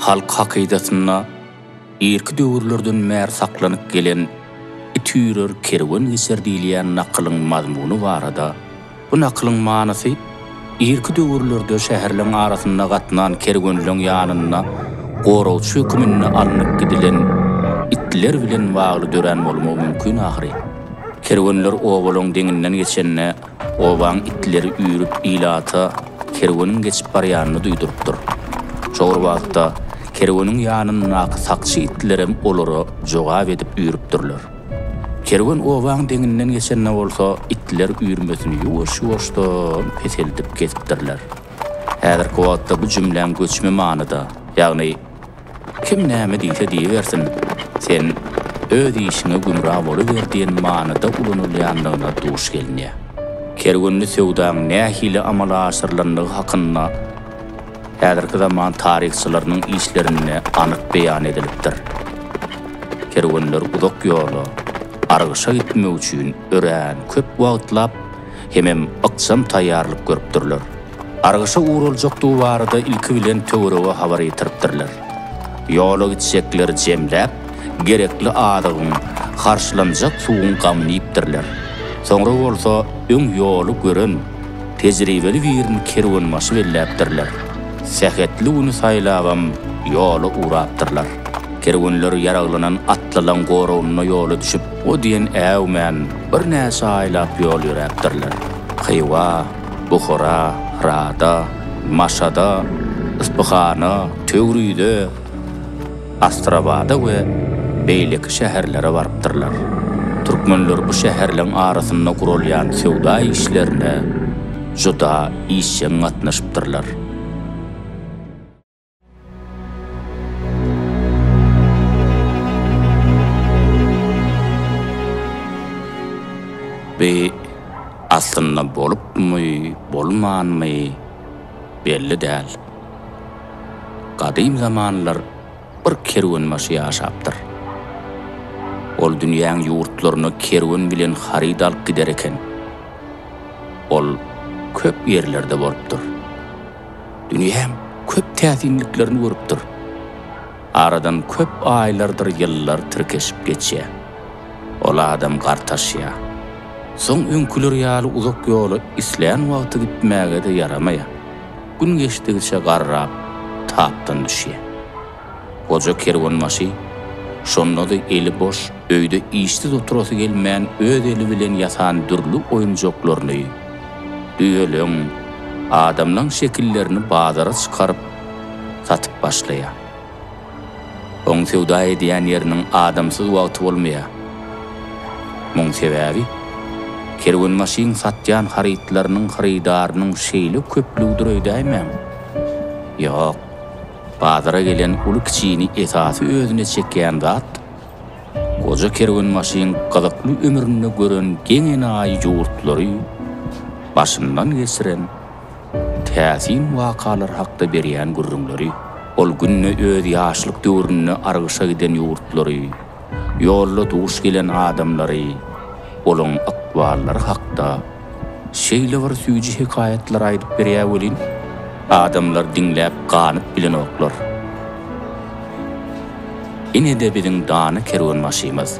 halk hakidasyna erki döwürlerden mär saklanyp gelen itürer kerwen geçer diýilýän nakylyň mazmuny barada bu nakylyň manasy erki döwürlerde şäherleriň arasynda gatnan kerwenliň ýanyna goralçy hükümine alınıp gidilen itler bilen bağlı dören bolma mümkün ahri. Kerwenler obalon deňinden geçenne oban itleri üýürip ilata kerwenin geçip barýanyny duýdurupdyr. Şol wagtda kerweniň ýanyna sakçy itlerim olara jogap edip üýüripdirler. Kerwen oban deňinden geçenne bolsa itler üýürmesini ýuwaş-ýuwaşdan peseldip ketipdirler. Häzirki wagtda bu jümläň göçme manada, ýagny kim näme diýse diýersin, sen öz işine gümrah boluberdiň manada ulanylýanlygyna duş gelinýär. Kerwenli söwdäň nähili amalaşyrlygyny hakynda häzirki zaman taryhçylarynyň işlerine anyk beýan edilipdir. Kerwenler uzak ýoly argyşa gitmek üçin örän köp wagtlap hemem ykçam taýýarlyk görüpdirler. Argyşa uğraljak duwarda ilki bilen töwerege habar ýetiripdirler. Ýola gitsekler jemläp gerekli adygyň harşlanjak suwuň gamyny ýipdirler. Soňra bolsa öň ýoly gören tejribeli birini kerwen maşy belläpdirler. Sähetli uny saýlabam ýola uğrapdyrlar. Kerwenler ýaraglanan atlalan gorawuna ýola düşüp o diýen äwmen bir näçe aýlap ýol ýüräpdirler. Hywa, Buhara, Rada, Maşada, Isbahana, Töwrüde, Astrabada ve beýleki şäherlere barpdyrlar. Türkmenler bu şäherleriň arasynda gurulýan söwda işlerine juda işçiň gatnaşypdyrlar. Ve aslında bolup mu, bolman mı belli değil. Kadim zamanlar bir kerwen maşy ýaşapdyr. Ol dünýäň ýurtlaryny kerwen bilen harid alyp gider eken. Ol köp ýerlerde bolupdyr. Dünýäň köp täsinliklerini görüpdir. Aradan köp aýlardyr, ýyllar tirkeşip geçýär. Ol adam gartaşýar. Soň öňküler ýaly uzak ýoly islän wagty gitmäge de ýaramaýar. Gün geçdigçe garrap tapdan düşýär. Oca kerwen maşy, şonda da eli boş, öýde işsiz oturasy gelmän, öz eli bilen ýatan dürli oýunjoklaryny, düýelin, adamlaryň şekillerini bazara çykaryp satyp başlaýar. Oň söwda edýän ýeriniň adamsyz wagty bolmaýar. Muň sebäbi, kerwen maşyň satýan haritlarynyň haridarynyň şeýle köplügüdir öýdäýmem. Ýok, bazara gelen uly kiçini esasy özüne çekýän zat, goja kerwen maşyň gyzykly ömrüni gören geňenaý ýurtlary başından geçiren täsin wakalar hakda berýän gürrüňleri, ol günni öz ýaşlyk döwrüne argyşa giden ýurtlary, ýolda duş gelen adamlary, olun akvallar hakda şeýle bir süýji hikayetler aýdyp berýär welin. Adamlar dinläp ganyp bilenoklar. Ine de biziň dany kerwen maşymyz.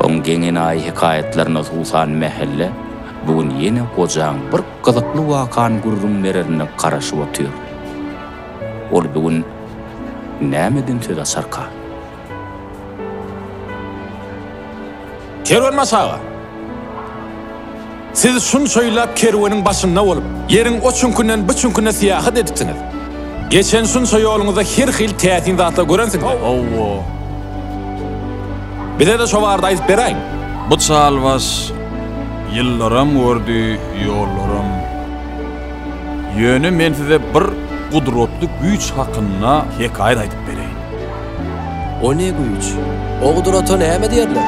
Oň geňenaý hikayetlerine susan mehelle bugun ýene gojaň bir gyzykly wakan gurrunlaryny garaşyp otyr. Ol bugun nämeden söz açarka? Kerwen maşaga. Siz şun söylap kerweniň başynda bolup, yerin oçunkünden büçünküne siýahat edipsiniz. Geçen şun söýolňyzda her hil täsin zatla görensiňiz. Owo. Bize de şowarda aýdyp beräň. Bu çal was ýyllaram gördi, ýollaram. Ýöne men size bir gudratly güýç hakynda hekayet aýdyp beräň. O ne güýç? O gudrata näme diýerler?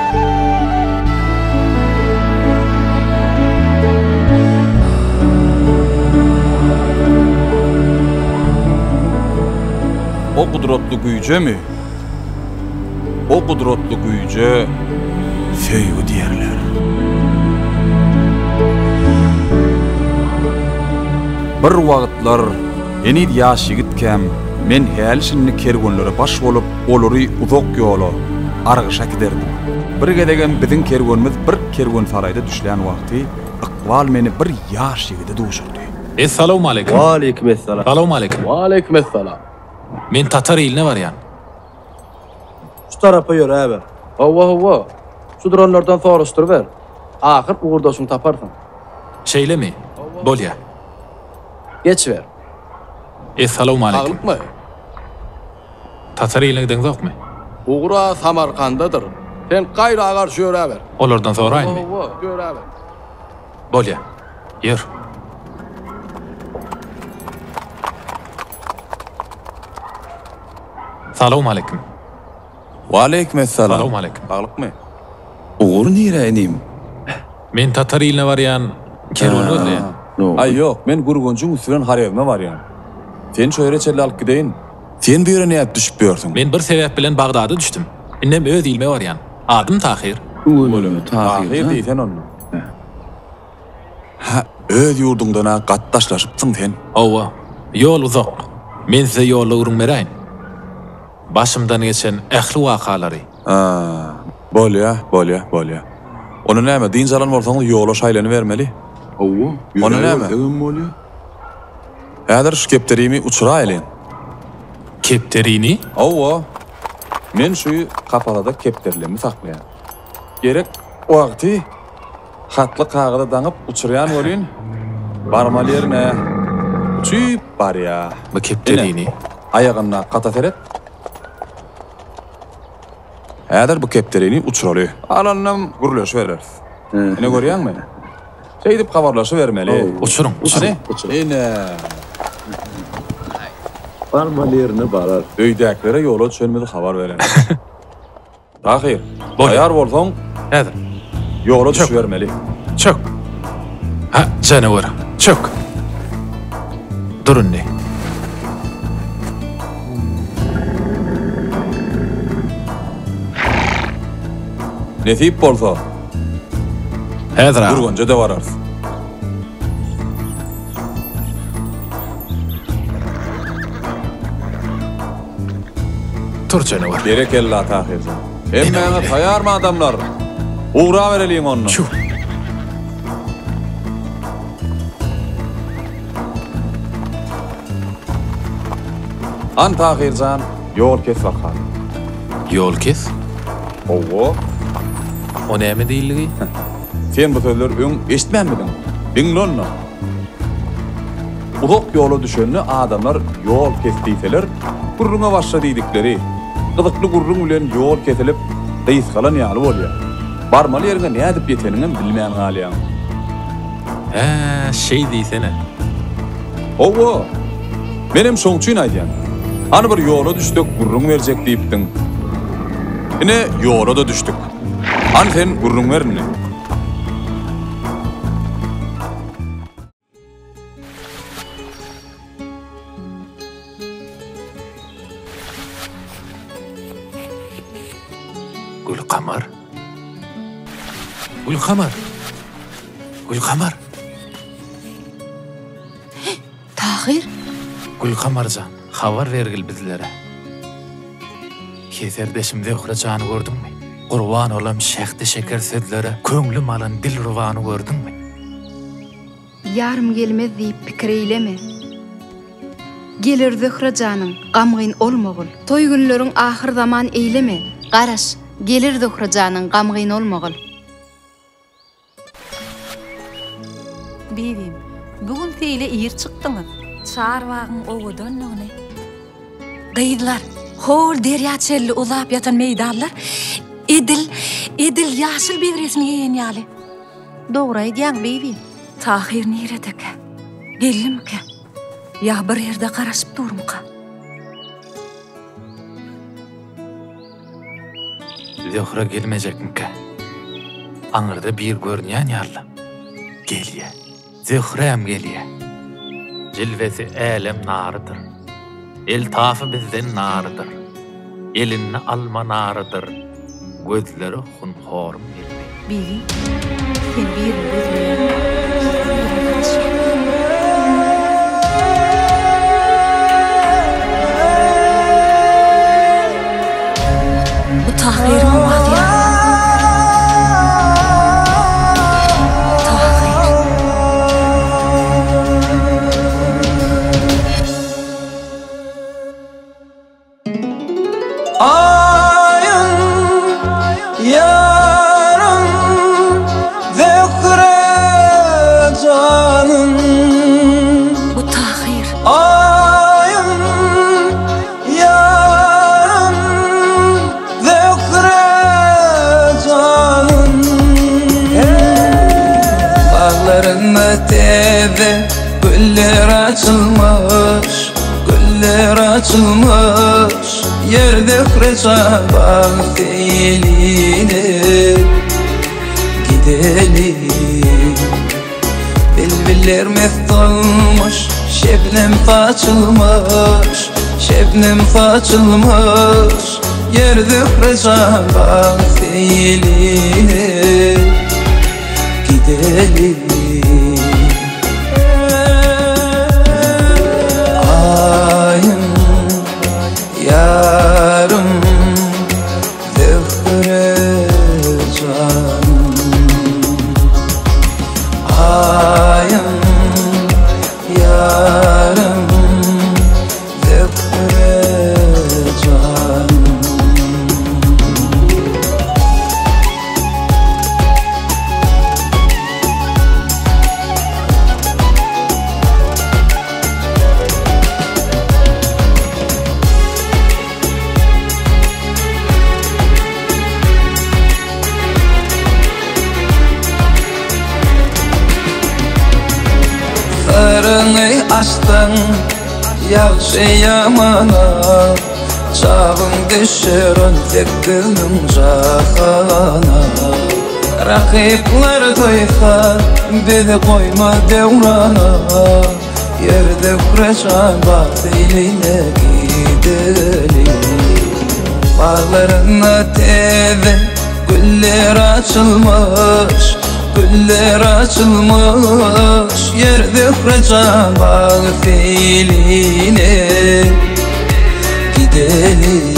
O kudratlı güýje mi? O kudratlı güýje söýgü diýerler. Bir wagtlar eni ýaşy gitkäm Men hel şinni kergönlere baş bolup, olary uzak yolu argyşa giderdim. Bir gedegen bizim kergönmiz bir kergön sarayda düşlän wagty, ykbal meni bir ýaş ýigide duşurdy. Assalamu alaykum. Wa alaykum assalam. Assalamu alaykum. Wa alaykum assalam. Men Tatar iline barýan. Şu tarapa ýöräber. Hawa. Şu dronlardan soraşdyryber. Ahyr uğurdaşyny taparsan. Şeýlemi? Bolýa. Geçber. Assalamu alaykum. Tatar iline gideňiz ýokmy? Uğura Samarkandadyr. Sen gaýra garşy ýöräber. Olardan soraýmy? Ýöräber. Bolýa. Ýer. Assalamu alaykum. Wa alaykum assalam. Assalamu alaykum. Alyqmy? Uğur niränim? Men Tatar iline barýan, Kerwan öýle. Ay ýok, men Gurgunjuň üstünden Harewme barýan. Sen şöýre çelle alyp gideýin. Sen bir ýere näp düşüp ýörsiň? Men bir sebäp bilen Bagdada düşdim. Inem öz ilme barýan. Adım Tahyr. Ulum Tahyr diýsen onu. Ha, öz ýurdundan gatdaşlaşypdyň sen. Owa, ýol uzak. Men size ýolla urunmeräin. Başımdan geçen ähli wakaları. Bolýa. Onu näme diň jalan bolsaň ýola şaýlany bermeli. Owa, onu näme? Äder şu kepterimi uçura elen. Kepterini? Owa. Men şu kapalada kepterlemi saklayan. Gerek wagty hatlı kağıda daňyp uçurýan bolýan. Barmalarına uçup barýa. Bu kepterini ayağına kataterip Äder bu kepterini uçuraly. Anam gururlaşyverer. Ene görýänmi? Şeýdip gabarlaşyvermeli. Uçuruň. Ene. Barmalarına barar. Öýdäklere ýola düşenmedi habar beren. Tahyr, ayar bolsaň, äder. Ýola düşermeli. Çök. Ha, janavar. Çök. Durun ne? Nesip bolsa. Äder. Gurgunja da barar. Turçanı var. Gerek ella Tahyr. Hem bana tayar mı adamlar? Uğra vereliyim onu. Şu. An Tahircan, yol kes bakar. Yol kes? Owo. O neyme değilliği? Sen bu sözleri ön eşitmen midin? Dinlonno. Uzak yolu düşünlü adamlar yol kestiyseler, gurruna başla dedikleri. Gıdıklı gurrun bilen yol kesilip, dayıskalan yağlı bolýar. Barmaly ýerine näme edip ýetenini bilmeýän galýan. Şey diýsene. Owo. Benim şoň üçin aýdýan. Hany bir ýola düşdük, gurrun berjek diýipdiň. Ine ýola da düşdük. Hany sen gurrun bermini. Gülkamar. Tahyr. Gülkamarcan, habar bergil bizlere. Keserdeşimde uğracanı gördün mü? Kurban olam şehti şeker sözlere, könglim alan dil ruvanı gördün mü? Yarım gelmez deyip pikir eyleme. Gelir Zöhrecanım, gamgyn olmagul. Toy günlörün ahir zaman eyleme. Garaş, gelir Zöhrecanım, gamgyn olmagul. Bebim, bugün teyle iýer çykdyňyz. Çarwagyň owadan nogny. Gaýdlar, hol derýa çelli ulap ýatan meýdanlar, edil ýaşyl bebresini ýeýän ýaly. Dogry aýdýaň bebim. Tahyr niredek? Bellimkä? Ýa bir ýerde garaşyp durmyka? Zohra gelmejekmikä? Aňyrda bir görnýän ýaly. Gelýä. Zöhrem geliye. Cilvesi alem narıdır. El tafı bizden narıdır. Elinni alma narıdır. Gözleri hunhorum geldi. Biri, sen bir gözleri. Evde güller açılmış, güller açılmış. Yerde kırca bak eline. Gidelim. Bilbiller meftolmuş, şebnem açılmış, şebnem açılmış. Yerde kırca bak eline. Gidelim. Sarını açtın yaxşı yamana, çağın düşür öndek günün cağana. Rakipler duysa bizi koyma devrana. Yerde kureşan bak eline gidelim. Bağlarına tezi güller açılmış, güller açılmış. Yerde kıraca bak eline. Gidelim.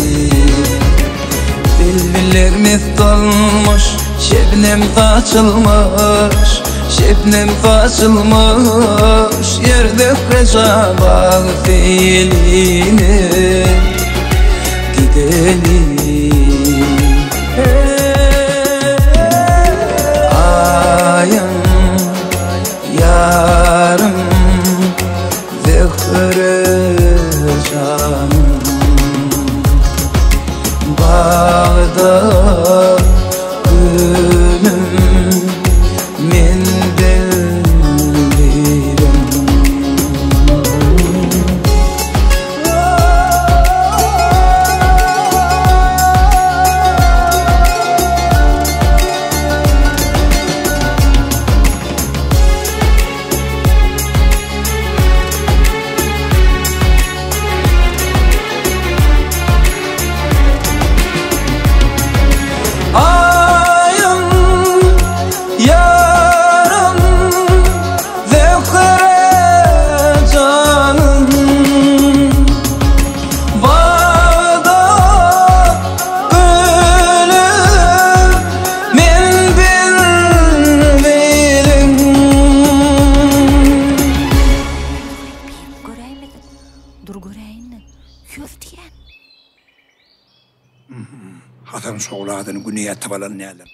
Bilbiller meftolmuş, şebnem açılmış, şebnem açılmış. Yerde kıraca bak eline. Gidelim. Hatam şoğladın güneye tavalan neler.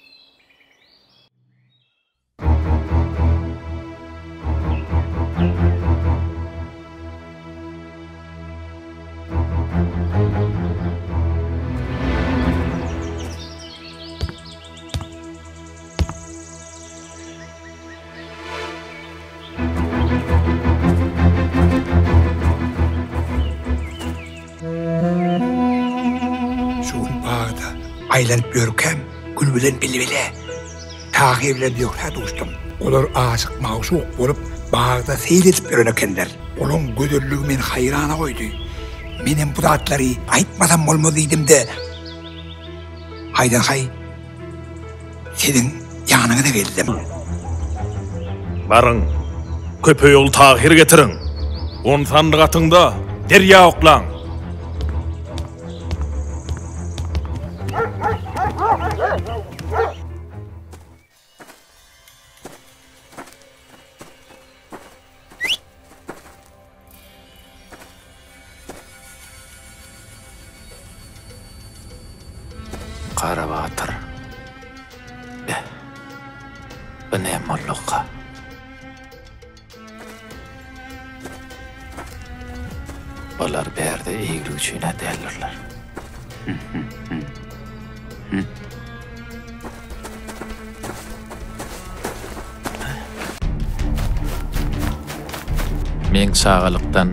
Aylanıp görkem, gül bilen bilbile. Tahirle diyorlar dostum. Olur aşık mağşuk olup bağda seyredip örenekenler. Onun güdürlüğümün hayrana koydu. Benim bu dağıtları ayıtmasam olmalıydım de. Haydan hay, senin yanına da geldim. Barın, köpe yol Tahir getirin. On sandık atında derya oklan. Kara Batır. Bine mulluqa. Bunlar bir yerde eğil üçüne delirler. Men şağalıqdan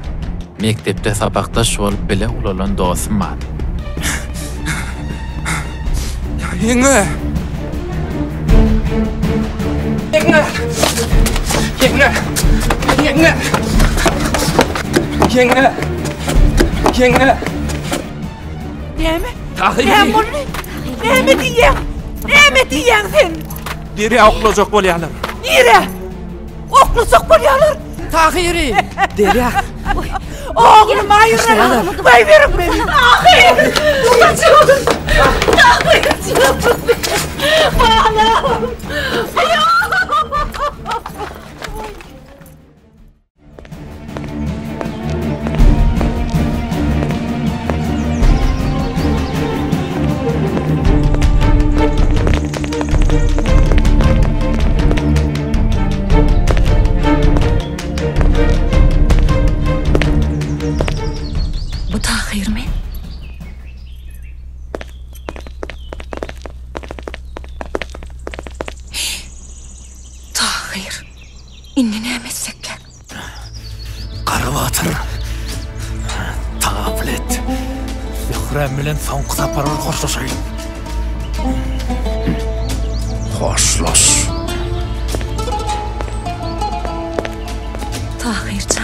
mektepte sabaqdaş bolup bile ulalan dostum var. Yenge. Yenge. Yenge. Yenge. Yenge. Yenge. Yeme. Yeme bunu. Yeme diyem. Yeme diyem sen. Nere oqlacaq bolýarlar? Nere? Oqlacaq bolýarlar. Tahyri. Dere. Oğlum hayırlar. Vay verim beni. Tahyri. Buradan çıkın. Tahyri çıkın. Bağlam. Bilen son kısaparol hoşlaşayım. Hoşlaş. Tahircan.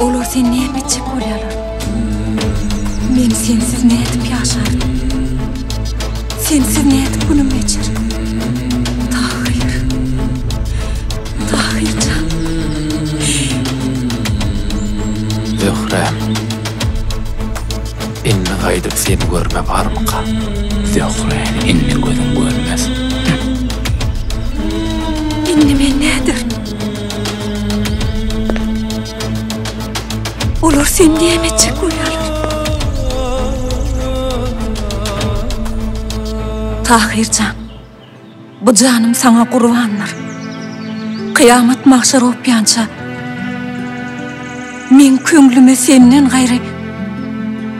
Olur sen ne edip olalar? Ben sensiz ne edip yaşardım? Sensiz ne edip günüm geçirdim? Tahir. Tahircan. Zohre. Haydıp seni görme var mı ka? Zohre, inni gözüm görmez. Inni men nedir? Olur sen diyemeyecek uyarır. Tahircan, bu canım sana kurbanlar. Kıyamet mahşar opyanca. Men köngülüme senden gayrı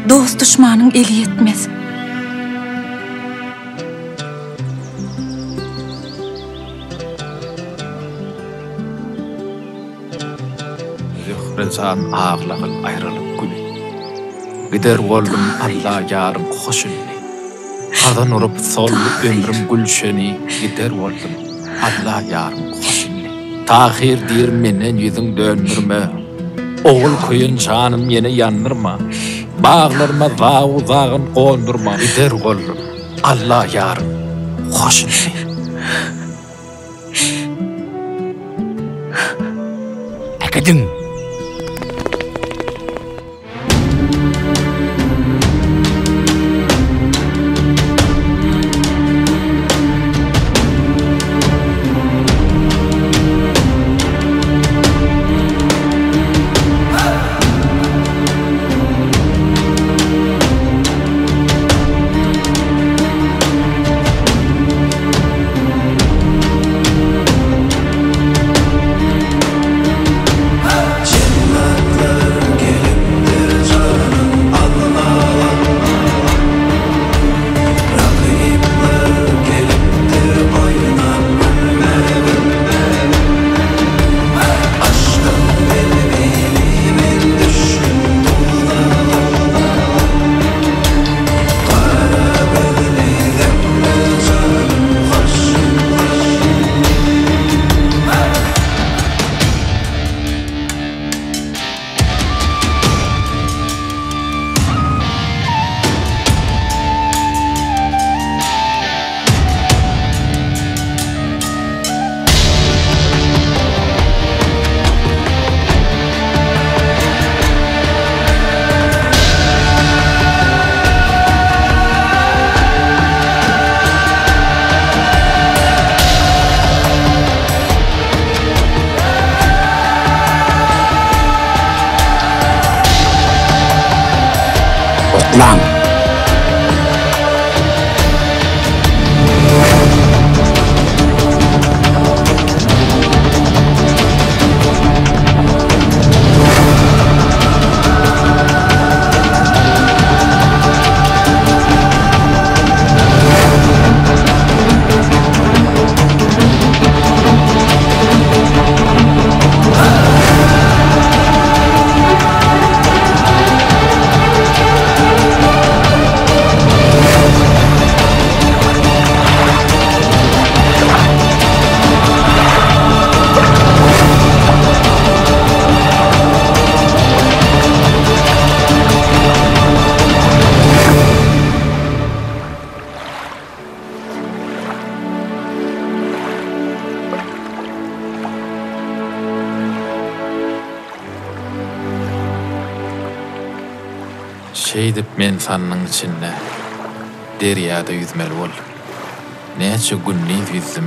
dost düşmanın eli yetmez. Zohrecan ağlağın ayrılık günü. Gider oldum Allah yarım hoşunu. Kazan urup sollu ömrüm gülşeni. Gider oldum Allah yarım hoşunu. Tahir dir menen yüzün döndürme. Oğul kuyun canım yine yanırma. Bağlarıma dağ dağın kondurma. Gider oğlum, Allah yarım, hoşun sen. Akadın. Lan. Şey dip men sannyň içinde deriyada yüzmeli bol. Näçe günni yüzdim,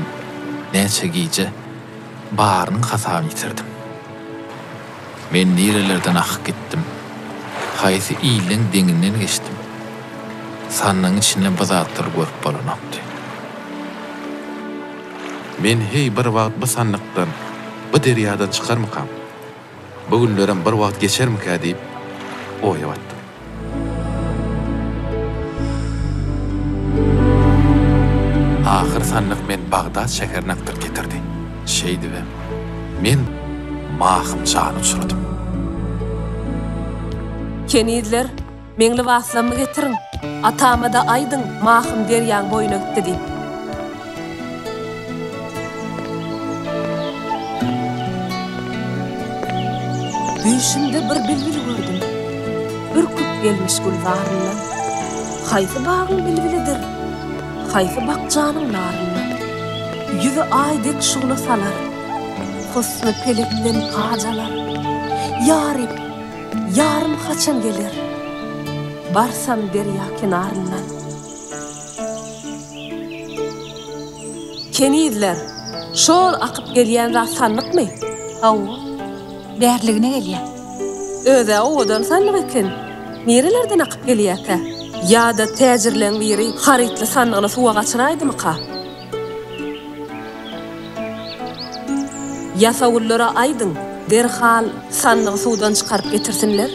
näçe gije barynyň hasabyny ýitirdim. Men nirelerden akyp gitdim. Haýsy iýliniň deňinden geçdim. Sannyň içinde bu zatlar görüp bolanapdy. Men hey bir wagt bu sannykdan, bu deriýadan çykarmykam. Bu günlerim bir wagt geçermikä diýip oýaýatdy. Ahir sannyk men Bagdad şäherine getirdi. Şeýdi we men mahymçany uçurdum. Kenizler, meňli waslammy getirin. Atama da aýdyň, mahym derýäň boýuna gitdi diýip. Düşümde bir bilbil gördüm. Bir küp gelmiş gulbaryndan. Haýsy bagyň bilbilidir? Haýsy bakjanın laryna. Ýüzi aýdyk şuňly salar. Hosny pelekden pajalar. Ýarip, ýarym haçan geler. Barsam derýa kenaryna. Kenizler, şol akyp gelýän rasanlykmy? Hawa, bärligine gelýär. Öze odan sanlyk eken. Nerelerden akyp gelýär? Ya da täjirlen biri haritli sannygyny suwa gaçyraýdymyka? Ýasawullara aýdyň, derhal sannygy suwdan çykaryp getirsinler.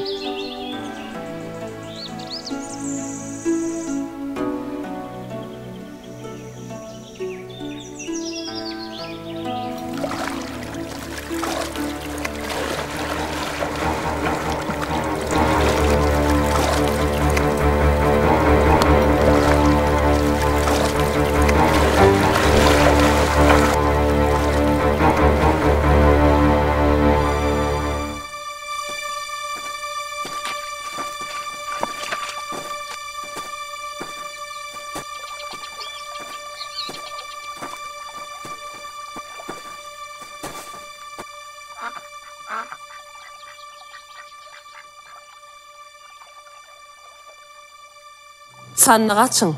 Sannygy açyň.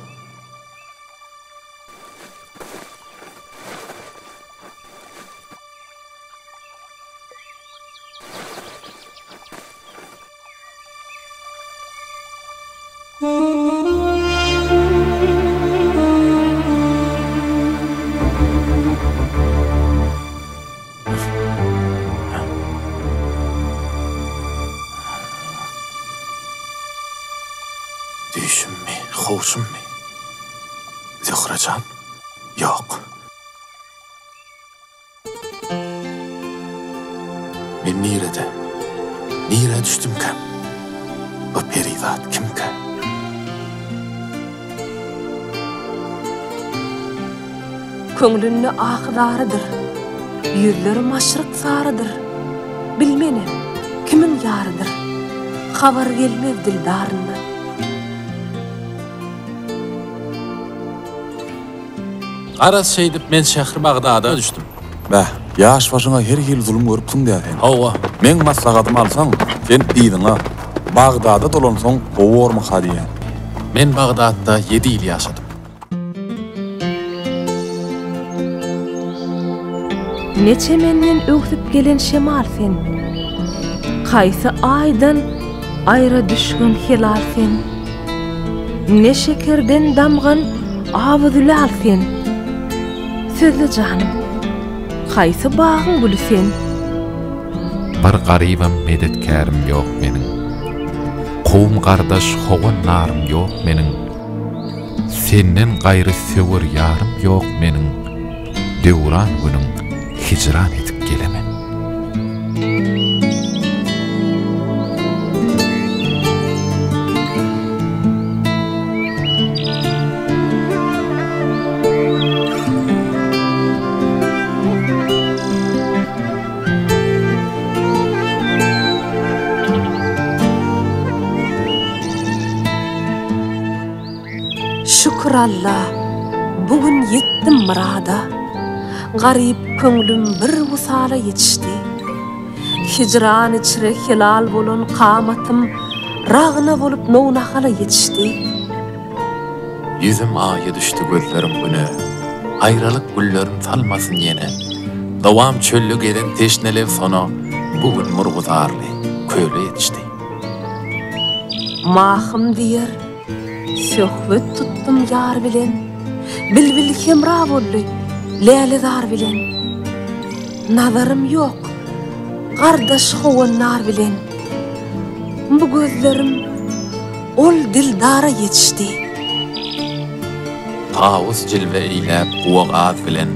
Hoşum mi? Zohre can? Yok. Men nirede? Nire düştüm ki? O perizat kim ki? Köngülünü ahlarıdır. Yüzleri maşrık sarıdır. Bilmenim kimin yarıdır. Havar gelmez dildarından. Araz şeydip men şäher Bagdada düşdüm. Bä, ýaş başyna her hil zulum görüpdiň däsen. Hawa, men maslahatymy alsaň, sen diýdiň ha. Bagdada dolansaň, gowurmy hadiýe. Men Bagdadda 7 ýyl ýaşadım. Neçe menden öňsüp gelen şemal sen. Kaýsy aýdan aýra düşgün hilal sen. Ne şekerden damgan awuzlar sen. Sözlü canım, haýsy bağın gülü sen? Bir garibim medetkärim yok menin. Kovum kardeş hovan narım yok menin. Senden gayrı söwür yarım yok menin. Döwran günün hicran edip gelemen. Şükür Allah, bugün yettim murada. Garip köngülüm bir usala yetişdi. Hicran içre hilal bolun kamatım rağına bolup noğuna hala yetişti. Yüzüm ağaya düştü gözlerim güne, hayralık güllerim salmasın yine. Davam çöllük eden teşnelev sonu, bugün murguzarlı köylü yetişti. Mahım diyer, söhbet tuttum yar bilen, bilbil kemra bollu, lelidar bilen. Nazarım yok, kardeş hoğunlar bilen. Bu gözlerim ol dildara yetişti. Tavus cilve eylep kuvak ağız bilen,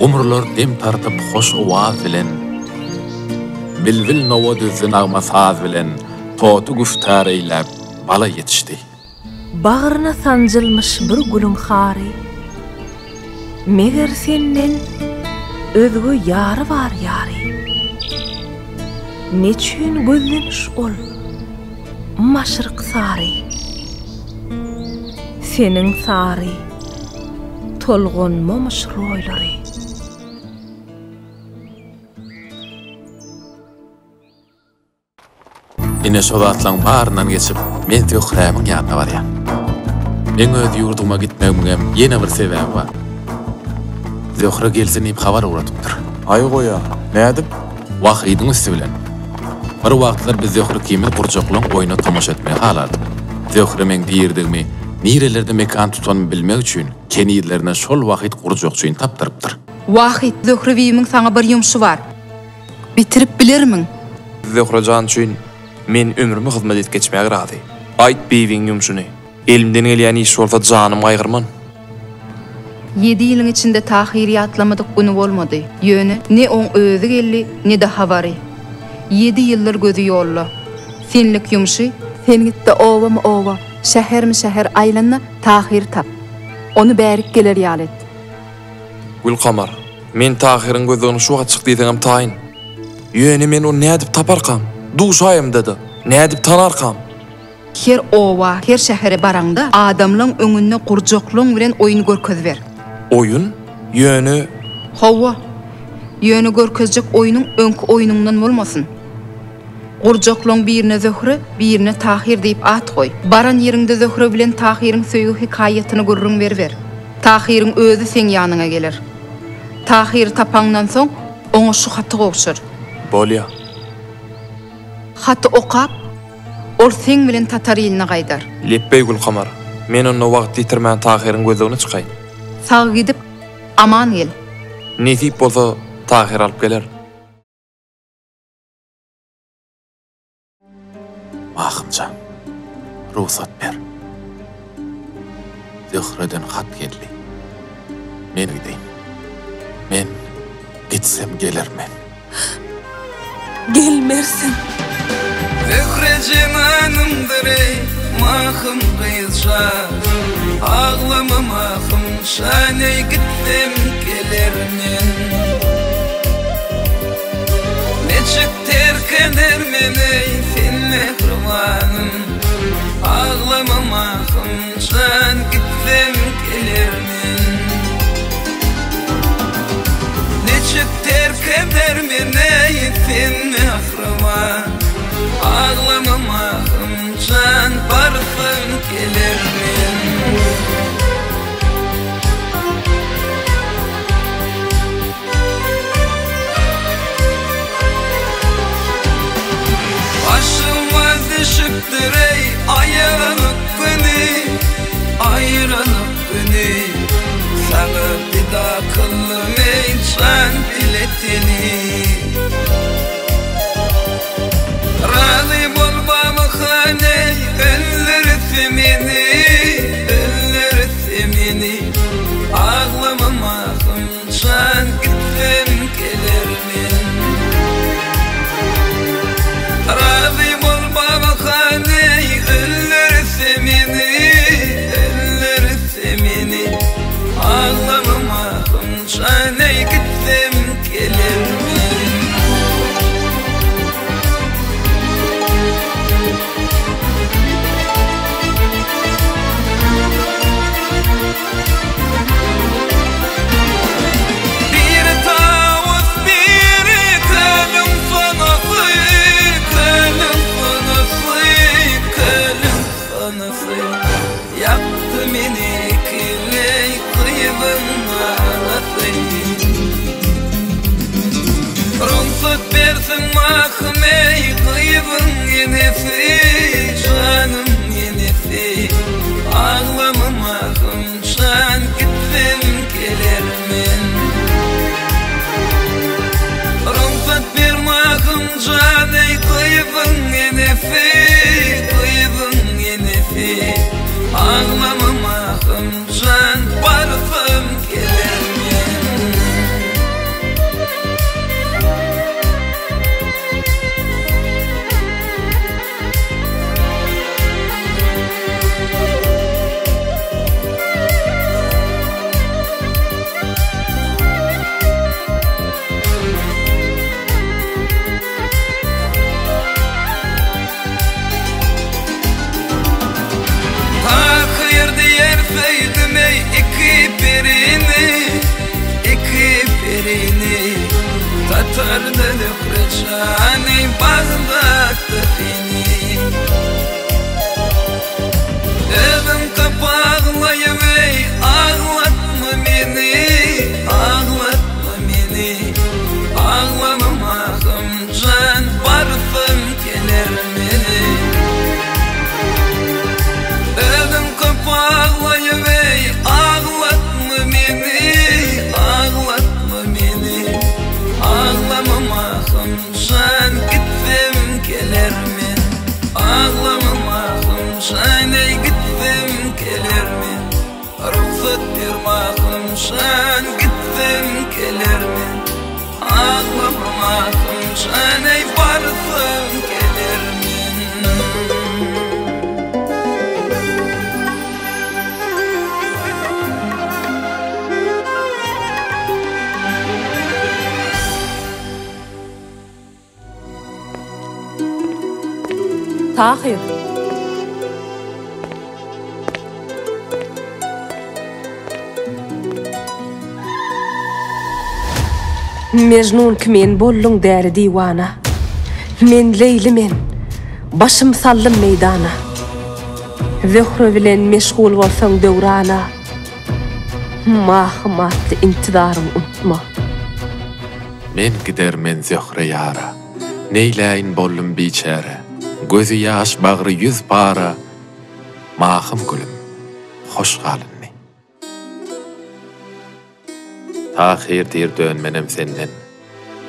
umurlar dem tartıp hoş uvaz bilen. Bilbil nova düzün ağmasaz bilen, totu güftar eylep bala yetişti. Bağrına sancılmış bir gülüm hari, meğer senden özgü yarı var yari. Neçün gözlemiş ol maşırık sari. Senin sari tolgunmamış royları. Yine şodatlan bağrından geçip menti okramın yanına var ya. Ben öz yurduma gitmemem yine bir sebep var. Zohre gelsin deyip haber uğratıptır. Ay koya, ne edip? Vah idin üstü bilen. Bir vaxtlar biz Zohre kimin kurcaklan oyunu tamoş etmeye halardık. Zohre men deyirdiğimi, nirelerde mekan tutanımı bilmek için keniylerine şol vakit kurcakçıyın taptırıptır. Vahit, Zohre viyimin sana bir yumşu var. Bitirip bilir min? Zohre can için men ömrümü hizmet et geçmeye razı. Ayt beyvin yumşunu. Elimden gelen iş olsa canım ayırman. 7 yılın içinde Tahyri atlamadık günü olmadı. Yönü ne on özü geldi ne de havari. 7 yıllar gözü yolla. Senlik yumuşu, sen gitti ova mı ova, şehir mi şehir aylanla Tahyri tap. Onu berik gelir yal et. Gülkamar, men Tahyri'nin gözünü şuğa çıktıydım tayin. Yönü men onu ne edip taparkam, duşayım dedi, ne edip tanarkam. Her ova, her şehre baranda adamların önüne kurcaklan veren oyunu görköz ver. Oyun? Yönü? Hava. Yönü görközcek oyunun önkü oyunundan olmasın. Kurcaklan birine Zohre, birine Tahyr deyip at koy. Baran yerinde Zohre bilen Tahir'in söyü hikayetini görürün ver. Tahir'in özü sen yanına gelir. Tahyr tapandan son ona şu hatı kovşur. Bolya. Hatı okap, ol sen bilen Tatar iline gaydar. Leppey Gülkamar, men onunla vaqt yitirmän Tahir'in gözüne çıkay. Sağ gidip aman gel. Nesip bolsa Tahyr alıp geler. Mahımcan, ruhsat ber. Zohre'den hat geldi. Men gideyim. Men gitsem gelir men. Gelmersin. Zohre cananımdır ey mahım kızşa. Ağlama mahım şaney gittim gelir men. Neçik terk eder men ey sen mehribanım. Ağlama mahım şan gittim gelir men. Neçik terk eder men ey sen mehribanım. Ağlamamağım can barkın gelir men. Başıma düşüptür ey ayrılık günü, ayrılık günü. Sana bir daha kılım ey can biletini. Razı شردل فرشاني بغداد تفيني ابن قباغلا يمي ağlatma beni ağlamamakım can barfım gelir beni övün kapağla yemey ağlatma beni ağlamamakım can gittim gelir mi ağlamamakım can ey gittim gelir mi ruhsat vermakım can gittim gelir mi ağlamamakım can ey barfım gelir mi Tahyr. Mecnun kimin bollun der divana, men Leylimen, başım sallim meydana. Zohre bilen meşgul bolsaň döwrana, mahmatly intidaryň unutma. Men gidermen Zohre yara, neyläin bollum biçara. Gözü yaş bağrı yüz para, mahım gülüm, hoş galinni. Tahyr der dönmenem senden,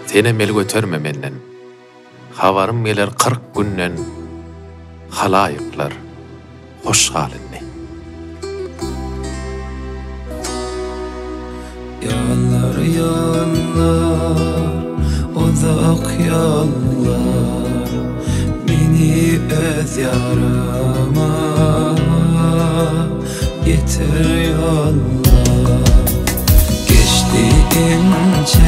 senem el götörme menden. Havarım geler 40 günnen, halayıklar, hoş galinni. Yallar yallar, uzak yallar. Beni öz yarama getir yolla. Geçti ince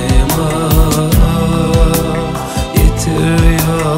getir yolla.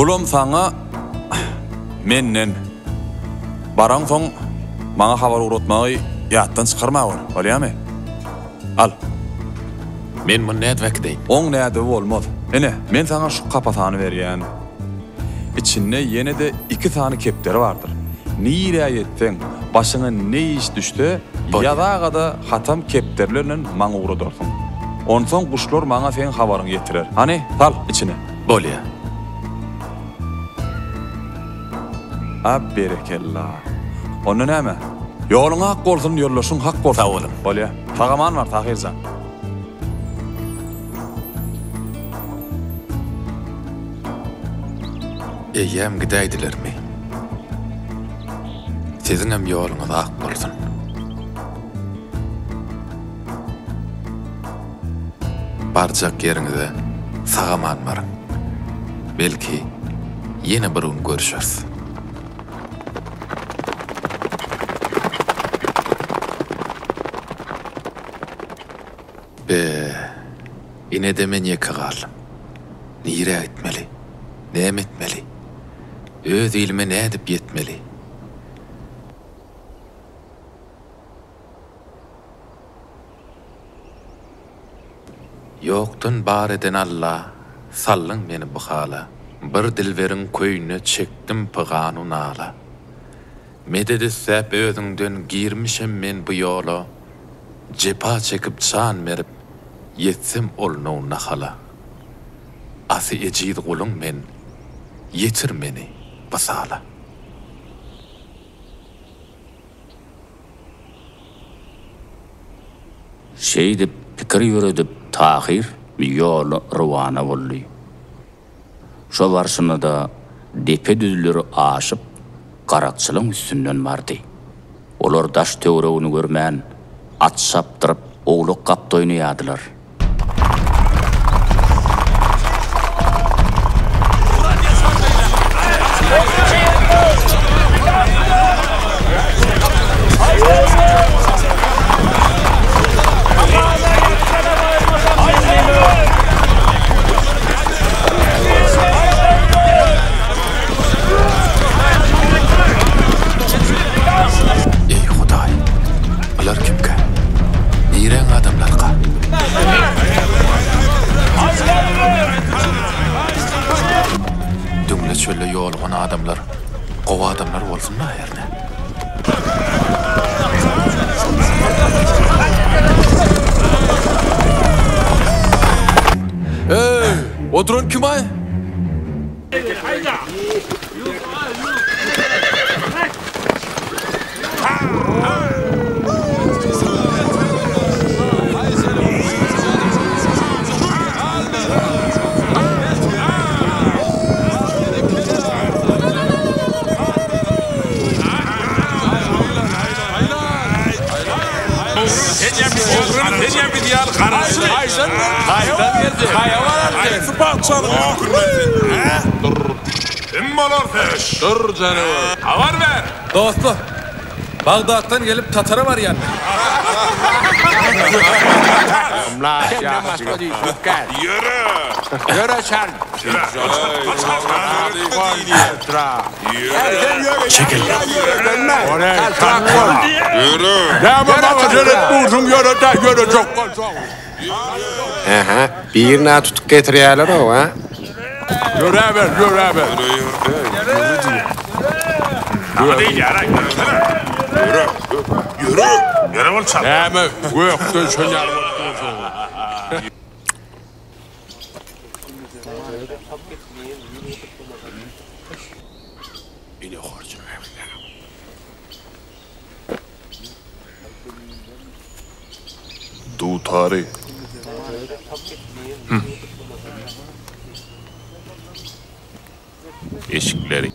Bulum sana menden. Baran son bana haber uğratmayı yattan çıkarma var. Öyle mi? Al. Men bunu ne edvek deyin? On ne edvek olmaz. Ene, men sana şu kapatanı ver yani. İçinde yine de 2 tane kepleri vardır. Nire ettin, başına ne iş düştü, ya da hatam keplerlerle bana uğradırdım. Ondan kuşlar bana senin haberin getirir. Hani, sal içine. Böyle ya. Abberekallah. Onu ne mi? Yoluna hak olsun, yollaşın hak olsun. Sağ olun. Böyle ya. Tağaman var, Tahyrzan. Eyyem gideydiler mi? Sizinem yolunuz ak olsun. Barcak yerinize sağaman varın. Belki yeni birini görüşürüz. Yine de men yeki kaldım. Nire etmeli, nem etmeli. Öz ilme ne edip yetmeli? Yoktun bar eden Allah, sallın beni bu hala. Bir dilverin köyünü çektim pıganun ağla. Mededi sep özünden girmişim ben bu yola. Cepa çekip çan verip, yetsem olnağına hala. Asi ecid kulun ben, yetir beni. Basala. Şey de pikir yürüdüp Tahyr bir yol rıvana oldu. Şu varşını da depe düzleri aşıp karakçılığın üstünden vardı. Olur daş tevrağını görmen at şaptırıp oğlu kaptoyunu yadılar. Oturun kümay. Dur canım. Havar ver. Dostum, Bağdat'tan gelip Tatar'a var yani. Yürü. Yürü çarp. Çekil. Yürü. Ya baba senin buldum yürü de yürü çok. Aha, bir yerine tutup getiriyorlar o ha. Yürü haber, yürü haber. Yürü, yürü, yürü, yürü ol çabuk. Ne mi? Göktün sen yarım. Du tarih. Eşikleri.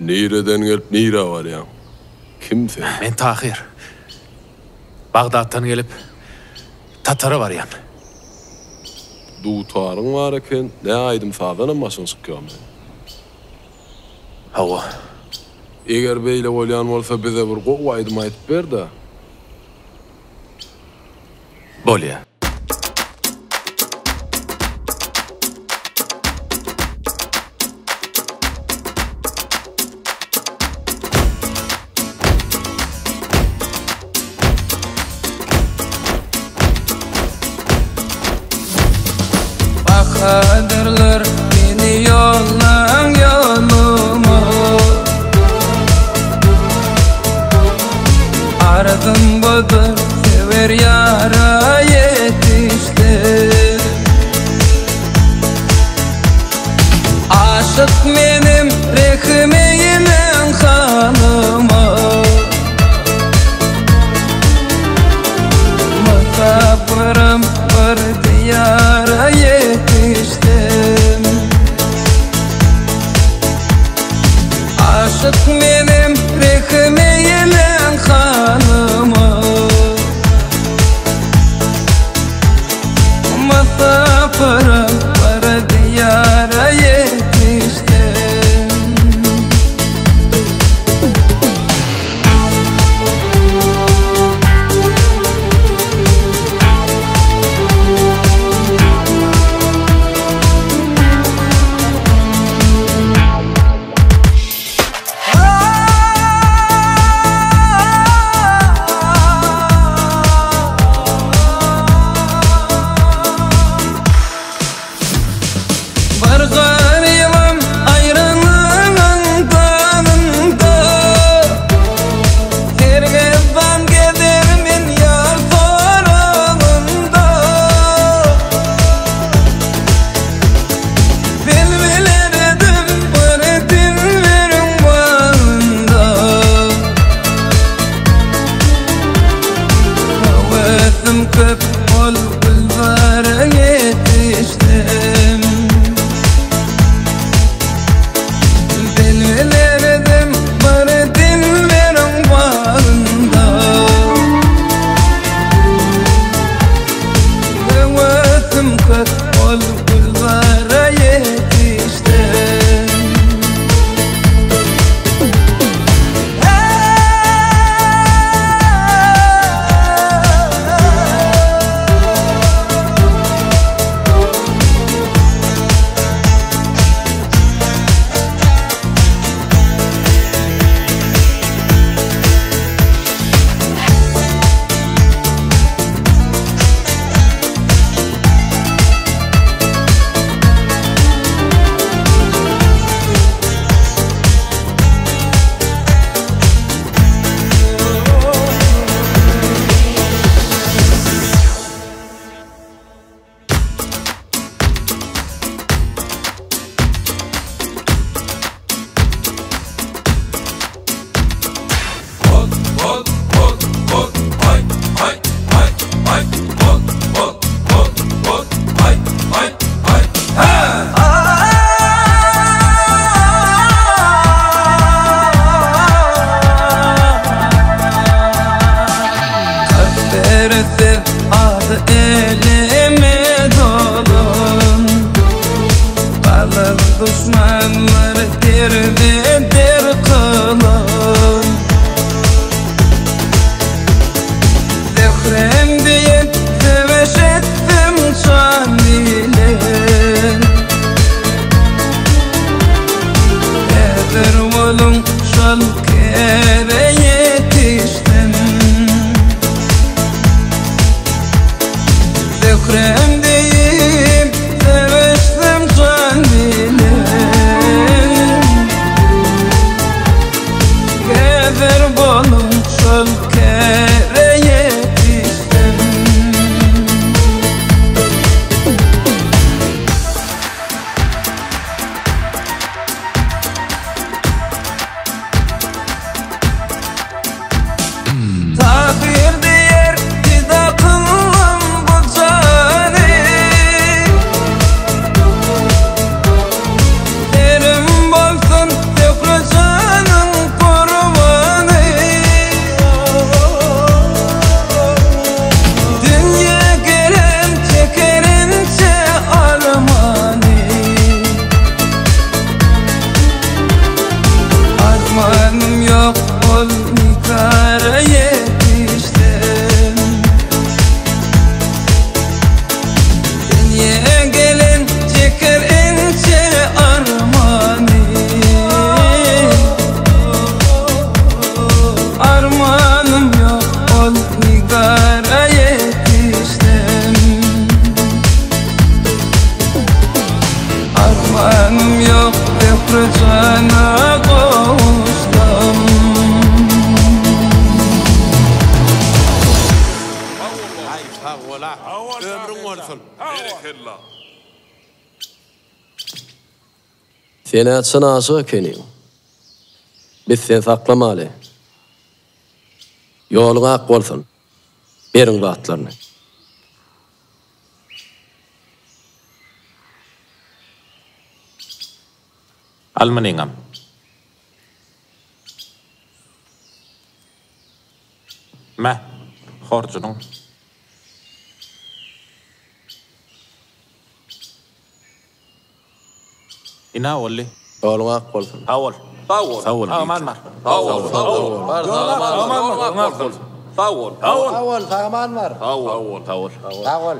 Nire'den gelip Nire var ya. Kimse? Ben Tahyr. Bağdat'tan gelip Tatar'a var ya. Dutar'ın var iken ne aydım sağdanın başını sıkıyor ben. Hava. Eğer beyle olayan olsa bize bir kuvaydım ayıp ver de. बोलिए। Bahadirler beni yollan yanıma, aradım budur sever yara yetişti. Aşık benim rekmeğimin hanıma, mutabırım bir diyara yetiştim. Aşık benim rekmeğimin hanıma, mutabırım bir diyara yetiştim. Köp ol bulvara yetiştim, bilmelerdim bari dinlerim bağında. Dövdüm köp ol bulvara yetiştim. Elime dolun, balı düşmanları derbedir kılın. Zohrem diye savaş ettim can ile, edir olun şol kere yetiştim. Zohrem deyip seviştim can ile, kader bolum şol kere yetiştim. Tahyr diye dida kılım bu canı. Havvela. Ömrün olsun. Berekallah. Fena sınası keni. Biz seni saklamalı. Yoluna ak olsun. Verin rahatlarını. Almaningam. Ma, harcının. İna olli. Oğlum ak olsun. Havol. Havol. Havol. Aman var. Havol. Havol. Aman var. Havol. Havol. Aman var. Havol. Havol. Havol.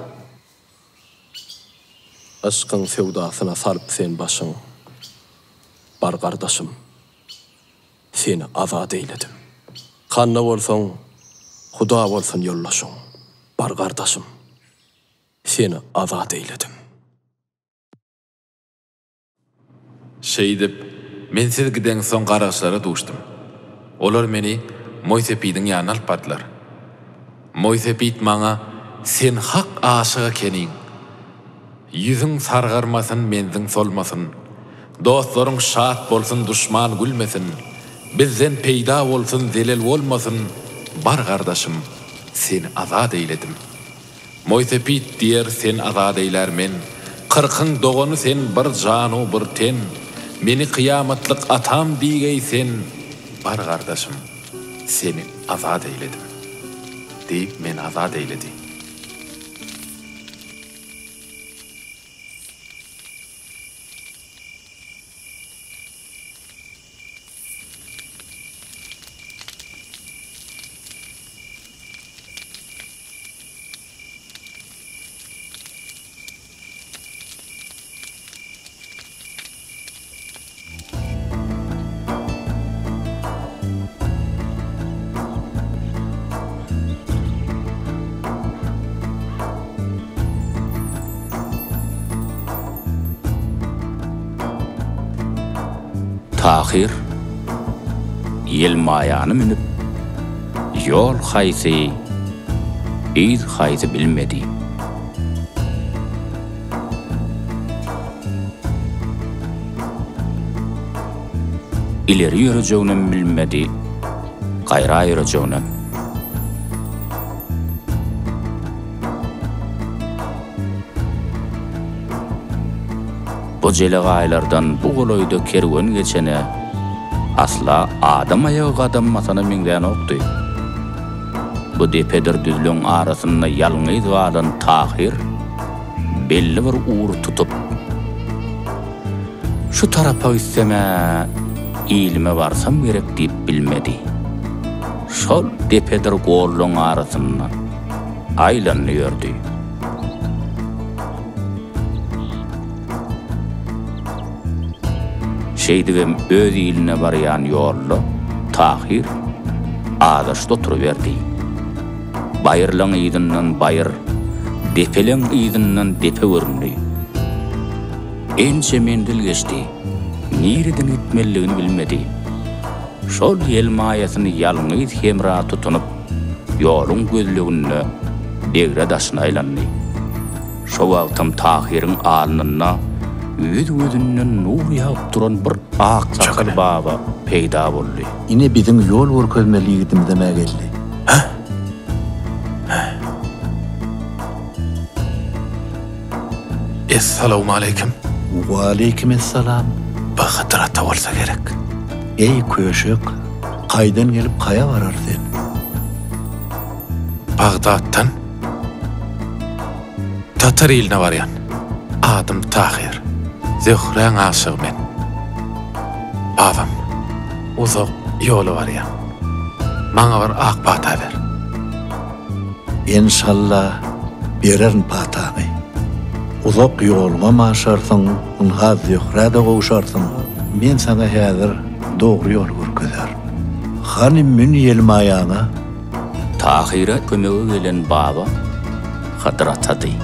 Aşkın fevdasına sarıp sen başını. Bar kardeşim, seni azad eyledim. Kanlı olsun, Huda olsun yollaşın. Bar kardeşim, seni azad eyledim. Şehidip, men siz giden son kardeşlere duştum. Olar beni Moysepid'in yanına alıp atlar. Moysepid bana, sen hak aşığı kenin. Yüzün sargarmasın, menzin solmasın. Dostların şart bolsun, düşman gülmesin. Bizden peyda olsun, zelil olmasın. Bar kardeşim, seni azad eyledim. Moysepid diyer, sen azad eyler men. Kırkın doğunu sen, bir canu bir ten. Beni kıyametlik atam diğey sen. Bar kardeşim, seni azad eyledim. Deyip men azad eyledi. Tahyr yelmayany minip yol haýsy, iz haýsy bilmedi. İleri ýürejegini bilmedi, gaýra ýürejegini. Bu celegaylardan bu goloyda kerwen geçene asla adam ayağı qadammasana mingden oqdy. Bu depedir düzlüň arasynda ýalňyz galan Tahyr belli bir uğur tutup şu tarapa üsteme ilme varsam gerek diýip bilmedi. Şol depedir golluň arasynda aýlanýardy. Şeýdibem öz iline barýan ýolda Tahyr aýdaşda oturuberdi. Bayyrlyň ýydynyň bayır, depeliň ýydynyň depe görünýär. Ençe mendil geçdi. Nireden gitmelligini bilmedi. Şol ýelmaýasyny ýalňyz hemra tutunup ýoluň gözlegini degre daşyna aýlandy. Şol wagtym Tahyryň alnynda Yüz-yüzünden nur yağıp duran bir aksakal baba peyda boldu. Yine bizim yol vurközmeli yiğitimizeme geldi. Ha? Ha? Esselamu aleyküm. Ve aleyküm esselam. Bahadırata olsa gerek. Ey köşük, kaydan gelip kaya varardın. Bağdat'tan Tatar iline varyan. Adım Tahyr. Zohre'nin aşığı ben. Babam, uzak yolu var ya. Bana var ak pata ver. İnşallah verin patanı. Uzak yoluma maşarsın, unha Zohre'de kavuşarsın. Ben sana hazır doğru yol görgüler. Hanım mün yelmayana. Tahir'e kömeğe gelen baba, Hadrat'a dey.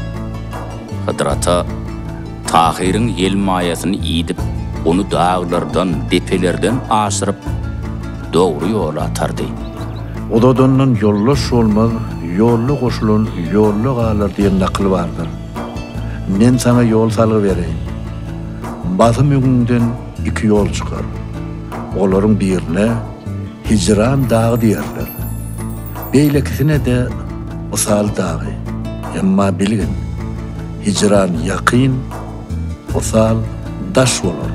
Hadrat'a Tahyryň ýelmaýasyny iýdip, onu daglardan, depelerden aşyryp dogry ýola atardy. Odadondan ýollar şolmaz, yollu koşulun yollu kalır diye nakıl vardır. Ben sana yol salıvereyim. Batım yönünden iki yol çıkar. Onların birine Hicran Dağı derler. Beylekisine de Isal Dağı. Ama bilin, Hicran yakın, Isal daş olur.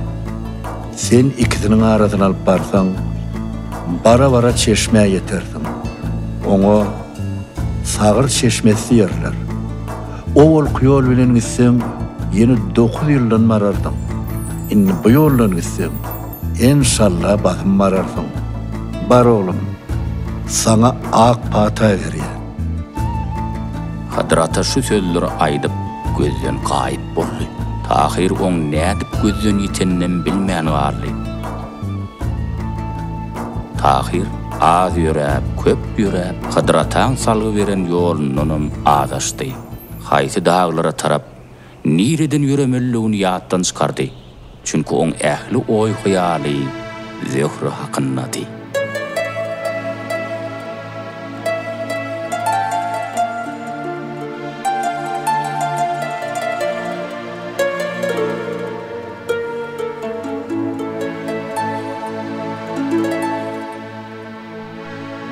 Sen ikisinin arasını alıp barsan, bara bara çeşmeye yetersin. Ona Sağır çeşmesi yerler. O olku yol bilen gitsen, yeni 9 yıldan marardım. İndi bu yoldan gitsen, inşallah bakım mararsın. Bar oğlum, sana ak pata veriyor. Hadrata şu sözleri aydıp, gözden kayıp buldu. Tahyr on ne edip gözden yitenden bilmeyen varlı. Tahyr az yürep, köp yürep, Hadratan salgı veren yolunun ağdaştı. Hayti dağlara tarap, nireden yüremüllüğünü yattan çıkardı. Çünkü on ehli oy hıyali, Zohre hakkınladı.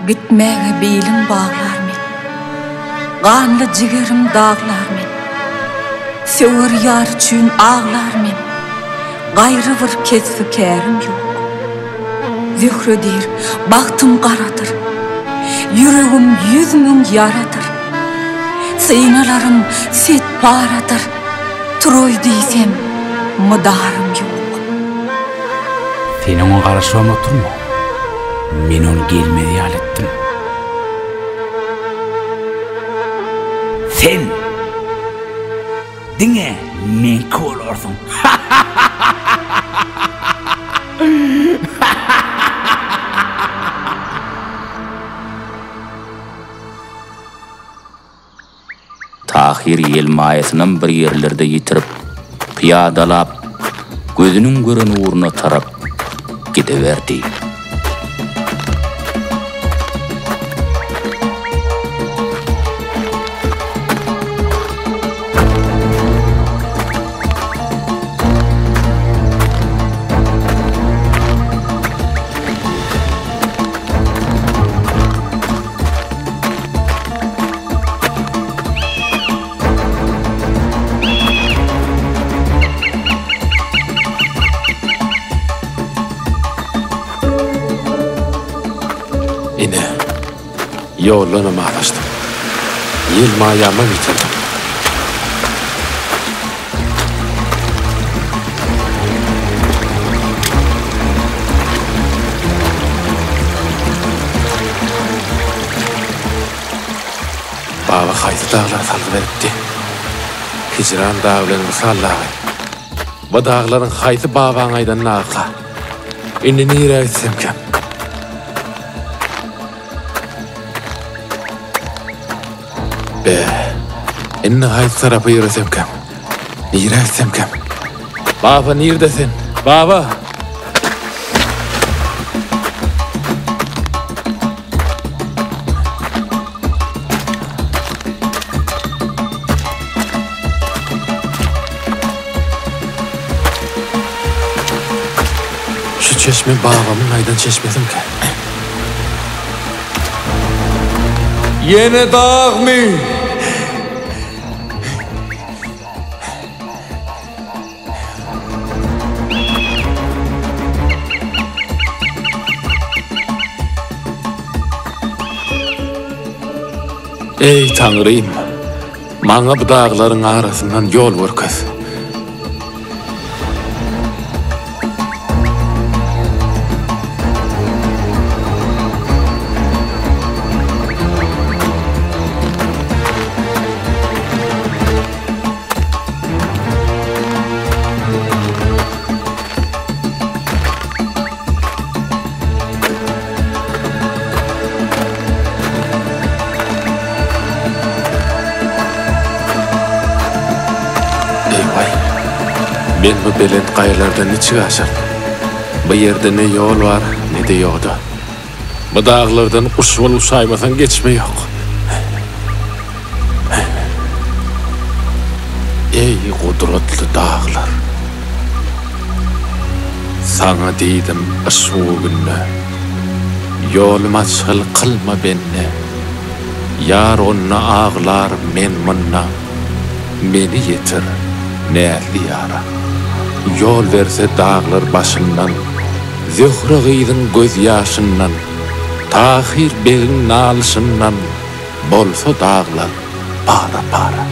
Bitmäge belim bağlar men, ganlı jigerim dağlar men, söwür ýar üçin ağlar men, gaýry bir kesip kärim ýok. Zohre der, baktym garadyr, ýüregim 100 000 yaradyr, syýnalarym set paradyr, turoy diýsem mydarym ýok. Seniň garaşyňa oturma. Men onu gelmedi alettim. Sen dine ne kolorsun? Tahyr yelmayasının bir yerlerde yitirip, piyadalap, gözünün gören uğruna tarap gidiverdi. Yollanıma alıştım. Yılma ayağımı bitirdim. Bağlı haydi dağlar salgı veripti. Hicran dağlarını sallağı. Bu dağların haydi bağlan aydan nağla. İndi nire etsem kem. İnne hayt tarafı yürüsem kem. Niretsem kem. Baba neredesin? Baba! Şu çeşme babamın aydan çeşmesim kem. Yeni dağ mı? Ey Tanrıyım, bana bu dağların arasından yol vur kız. Ben bu belent kayalardan ne çıkarsam, bu yerde ne yol var ne de yolda. Bu dağlardan usul saymadan geçme yok. Ey kudretli dağlar, sana dedim ışığı günü, yoluma çıl kılma beni, yar onu ağlar men munna, beni yetir nerli yara. Yol verse dağlar başından, Zohre Tahyrdin göz yaşından, Tahyr belin alışından, bolsa dağlar para para.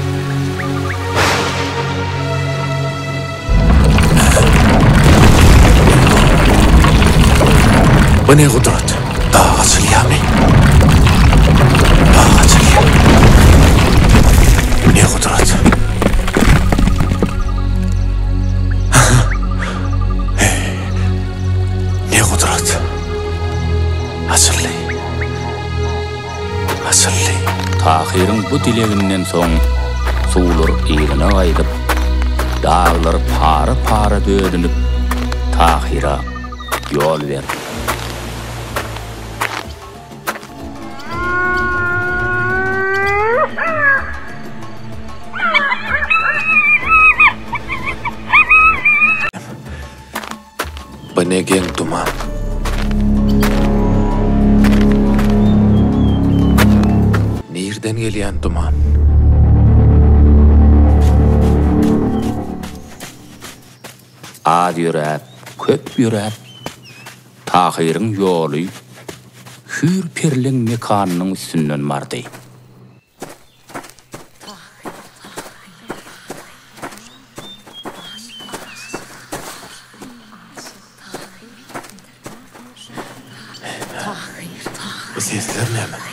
Bu ne kudret? Dağa çılıyamay. Dağa çılıyamay. Bu ne kudret? Ne kudret? Açırlay. Açırlay. Tahyrin bu dileğinden son, sular eline kaydıp, dağlar para para dödünüp, Tahyra yol verdi. Ne gen duman. Nereden gelen duman? Ad yürep, köp yürep, Tahyrin yolu, hür pirlin mekanının üstünden vardı. Bu sesler ne mi?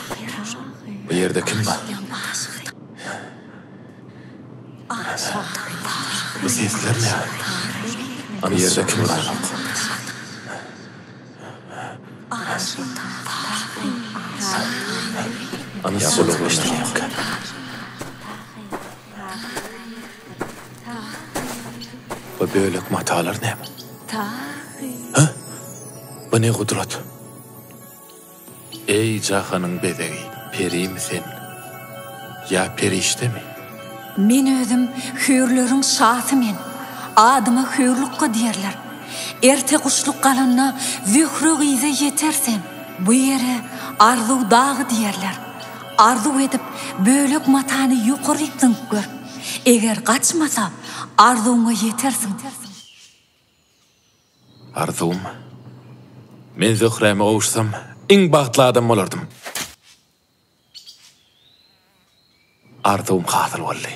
Bu yerde kim var? Bu sesler ne? Bu yerde kim var? Ya bu loğuştu yok. Bu bölük matalar ne mi? Ha? Bu ne kudret? Ey cahanın bedeği, peri misin? Ya perişte mi? Men özüm hürlörün şahtı men. Adıma hürlükka derler. Erte kuşluk kalanına Zohre Tahyr yetersen. Bu yere Arzu dağı derler. Arzu edip bölük matanı yukarıydın gör. Eğer kaçmasam Arzu'na yetersin. Arzu'm? Men Zohre'me kavuşsam İng bağıtlı adam olurdum. Arzu'm katıl vallahi.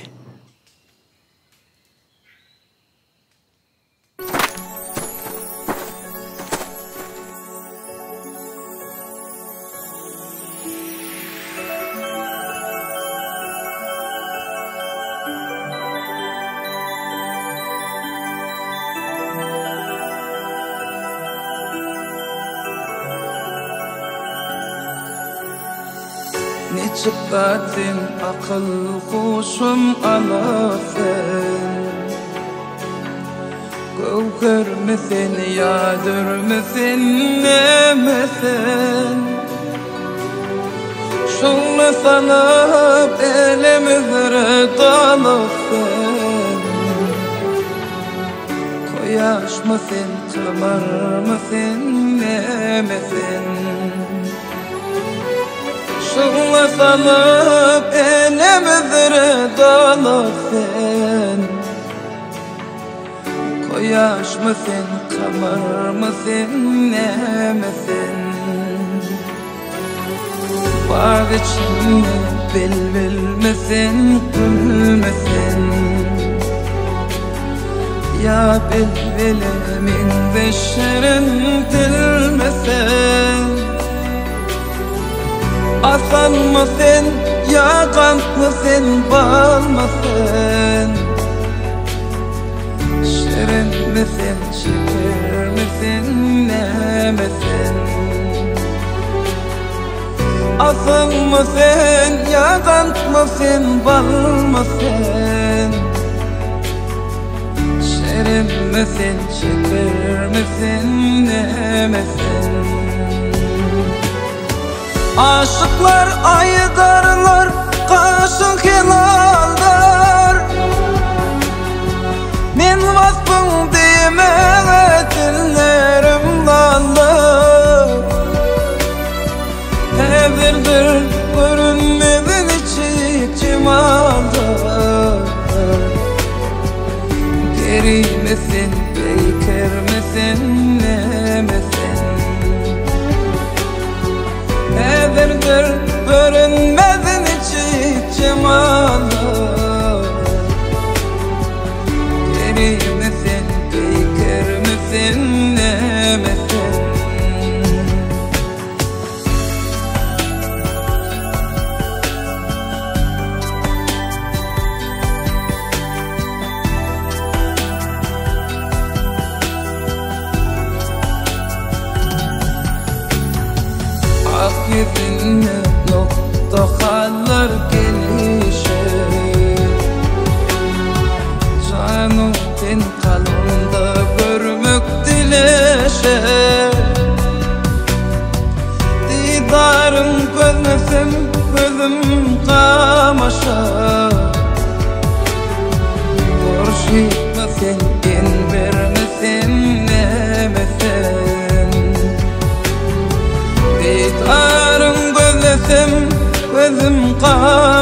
Neçe batin akıl kuşum anafin Kövkür misin, yadır misin, ne misin? Şunlu sanıp elimizre dalıfsin Koyaş mısın, kımar mısın, ne misin? Şunla sanıp elimizre dalıfsin Koyaş mısın, kamar mısın, ne misin? Var içinde bilbil misin, gül misin? Ya bilbilimin de şirin dil misin? Asan mısın, ya kant mısın, bal mısın? Şirin misin, şeker misin, ne misin? Asan mısın, ya kant mısın, bal mısın? Şirin misin, şeker misin, ne misin? Aşıklar aydarlar, kaşın hilallar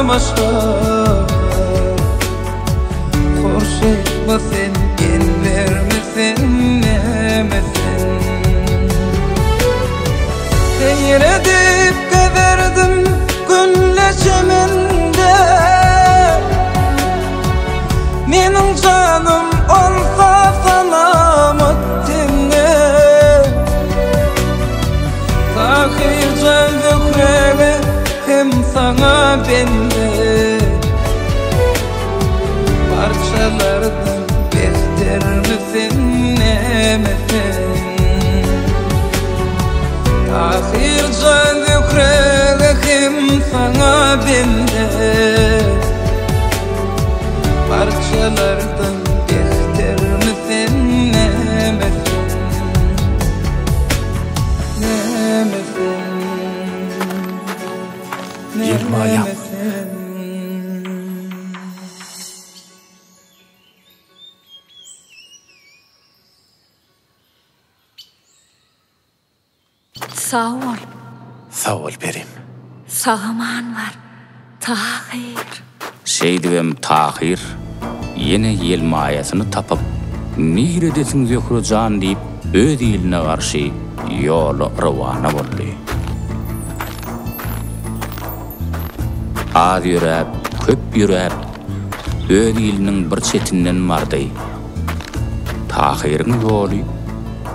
مشهور خورشید مثل گلر مثل مثل seyredip geberdim gülleşiminde Benim canım olsa sana mutlumdu Tahyr canlık rege hem sana bende Parçalardan behter misin ne misin Tahyr canlık rege hem sana bende Parçalardan behter misin ne misin ne misin ne misin Sağ ol. Sağ ol berim. Sağman var. Tahyr. Şeydivem Tahyr. Yine yelmayasını tapıp nihredesin Zohre can deyip öz iline karşı yolu rıvana buldu. Ağır yürüp, köp yürüp öz ilinin bir çetinden vardı. Tahir'in yolu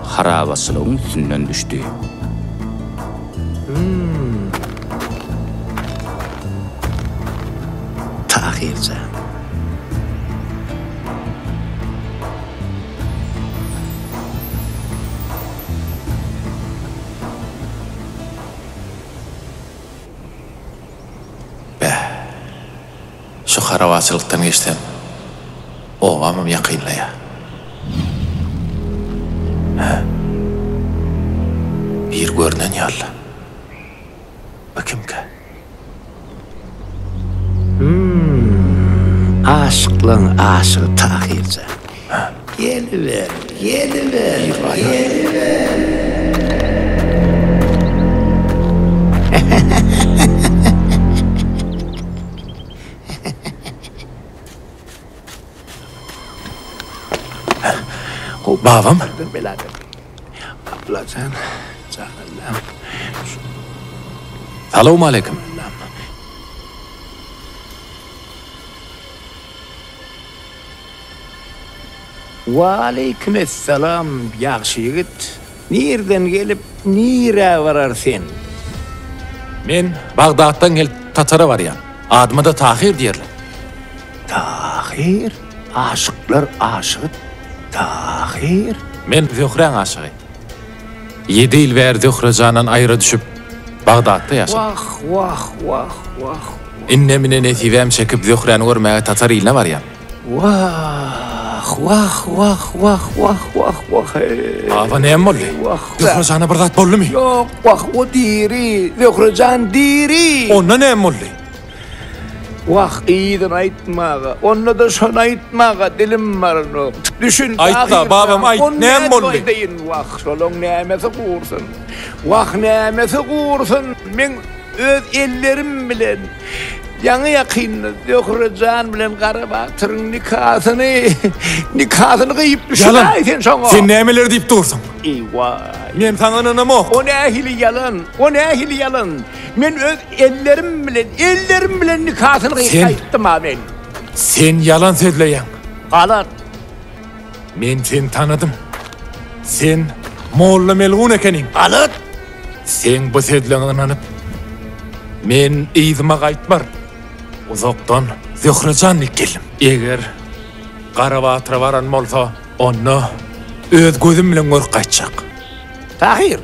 harabasılığın üstünden düştü. Tahyr şu haravasılıktan geçtim. Ovamım yakınla ya. Ha. Bir görünen yalla. Bakayım ki. Aşıklığın aşığı Tahyr. Geliver, geliver, geliver. Babam. Ablacan, canım. Selamun aleyküm. Ve aleykümselam yaxşı yigit. Nereden gelip nereye vararsan? Ben Bağdat'tan gelip Tatar'a varıyam. Adıma da Tahyr derler. Tahyr? Aşıklar aşığı. Tahyr? Ben Zohre'nin aşığı. 7 yıl ver Zohre canından ayrı düşüp Bağdat'ta yaşadım. Vah vah vah vah. İnnemine netivem çekip Zohre'nin ormaya Tatar iline varıyam. Vah. Vah vah vah vah vah vah. Baba neyim oldu? Zohre can'a bırdat bollu mu? Yok vah o diri. Zohre can diri. Onunla neyim oldu? Vah iyiden aytmağa. Onunla da şuna aytmağa. Dilim var onu. Düşün. Aytla babam ayt. Neyim oldu? Vah şolun neyimesi kursun. Vah neyimesi kursun. Ben öz ellerim bilen. Yanı yakınlı Zohre can bilen Karabatır'ın nikahını kıyıp düşüneydin sana. Sen neymeleri deyip dursun. Eyvah. Ben sana ananam ok. O ne ehli yalan, o ne ehli yalan. Ben öz ellerim bilen nikahını kıyıptım amen. Sen yalan söyleyen. Alan. Ben seni tanıdım. Sen Moğol'la melgun ekenin. Alan. Sen bu söylenen ananıp. Men eýzime gaýtmar. Uzaktan Zohre can geldim. Eger Garabatyra baran bolsa, onu öz gözüm bilen görüp gaýtjak. Tahyr,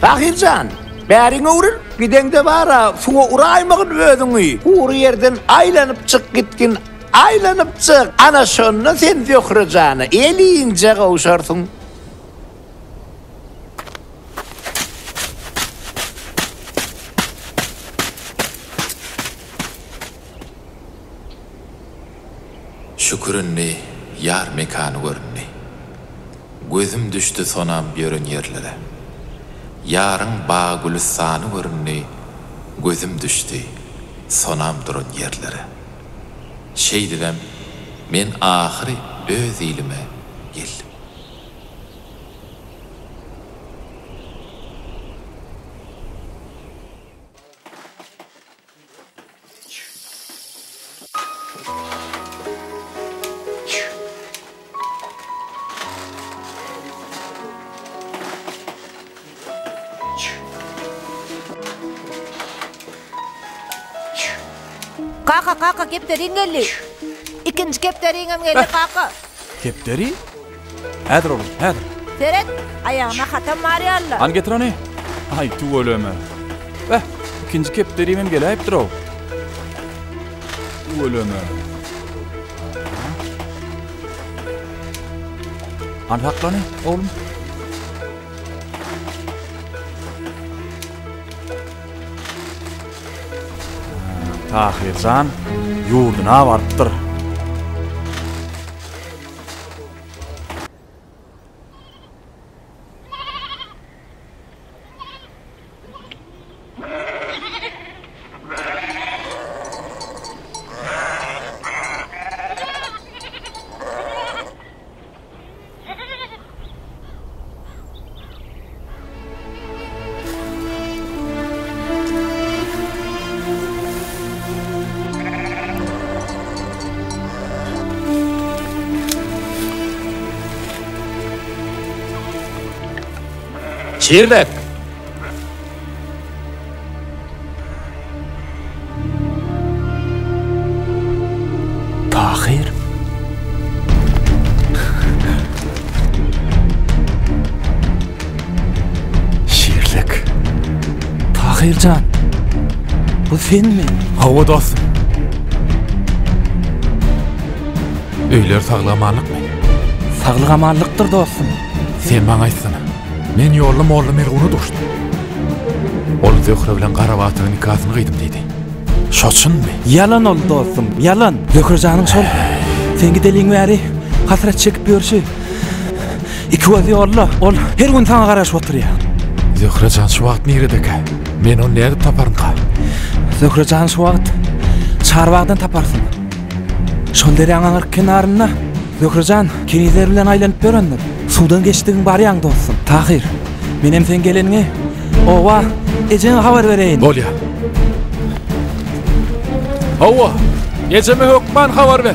Tahyr can, bäriňe urul, gideňde bara, suňa uraýmagyň özüňi. Ury ýerden aýlanyp çyk gitgin, aýlanyp çyk. Ana şonda sen Zohre jany eliňje gowşarsyň. Şükürünni, yar mekanı görünni. Gözüm düştü sonam yörün yerlere. Yarın bağ gülüstanı görünni. Gözüm düştü, sonam durun yerlere. Şey dilem, men ahiri öz ilime geldim. Kaka kepterin geldi. İkinci kepterin geldi kaka. Kepteri? Hadi oğlum, hadi. Seret, ayağıma hatam var ya Allah. An getir anne. Ay tu ölüme. Beh, ikinci kepterimin geldi heptir o. Tu ölüme. An haklanı oğlum. Tahircan yurduna varttır. Çiğirbek. Tahyr. Şiirlik. Tahircan. Bu sen mi? Hava dostum. Öyler sağlamanlık mı? Sağlamanlıktır dostum. Sen bana aysana. Men yollum oğlum ergunu durdu. Ol Zohre bilen Karabatır'ın nikahını kıydım dedi. Şoçun mu? Yalan ol dostum, yalan. Zohre canım şol. Sen gideliğin veri, hasret çekip görüşü. İki vazi yolla, ol. Her gün sana karşı otur ya. Zohre can şu vaxt nerede ka? Men onu nerede taparım ka? Zohre can şu vaxt, çarvağdan taparsın. Şolderi ananır kenarına. Zohre can, kenizler bilen aylanıp göründür. Sudan geçtiğin bari yan dostum. Tahyr, benim sen gelenine ova ecen haber vereyim. Bol ya. Ova, eceme hükman haber ver.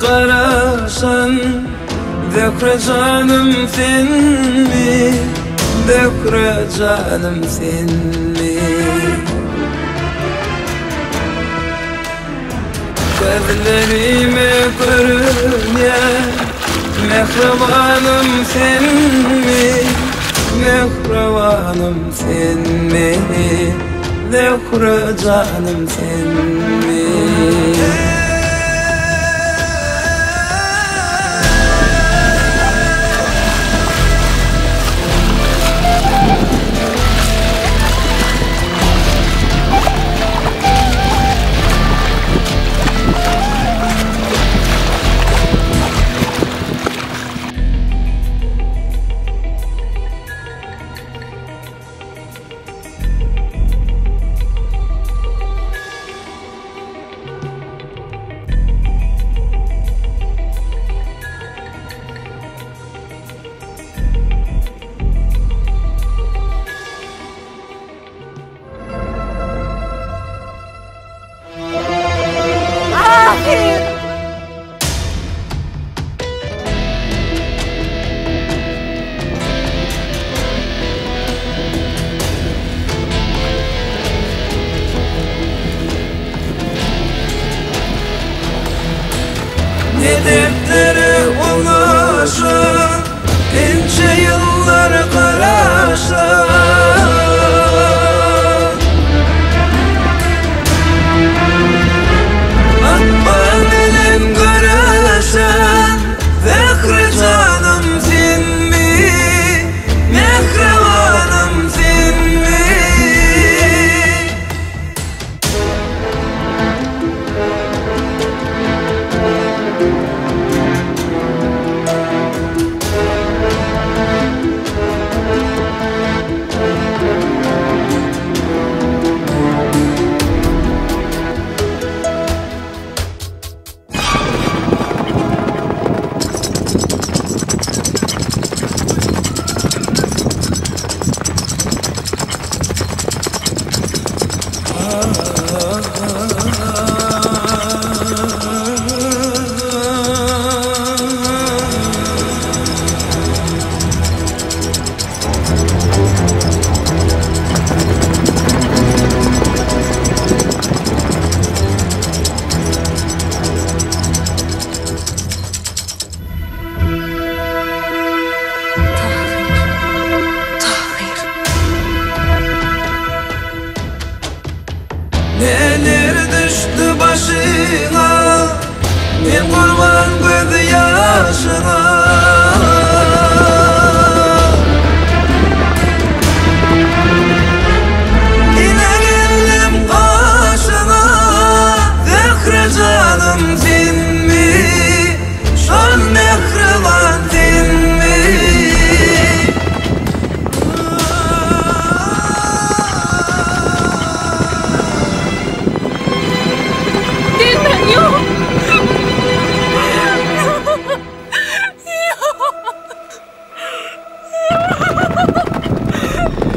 Karasan Zohre canım sen mi? Zohre canım sen mi? Gözlerime görünen mehribanım sen mi? Mehribanım sen mi? Zohre canım sen mi?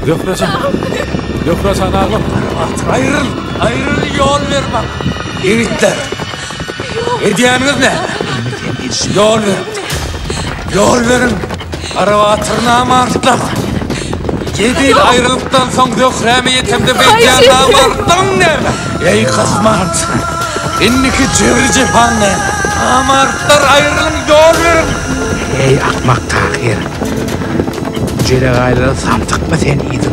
Yofracan ağlam. Ayrıl, ayrıl yol ver bak. Eritler. Hediyemiz ne? Yol ver. Yol verin. Araba tırnağıma artılar. 7 yıl ayrılıktan sonra Zohre'me yetimde bekleyenler vardım ne? Ey kızmart. İndiki çevirici falan ne? Amartlar ayrılın yol verin. Ey akmak Tahyr. Cüle gayrı samtık mı sen iyidir?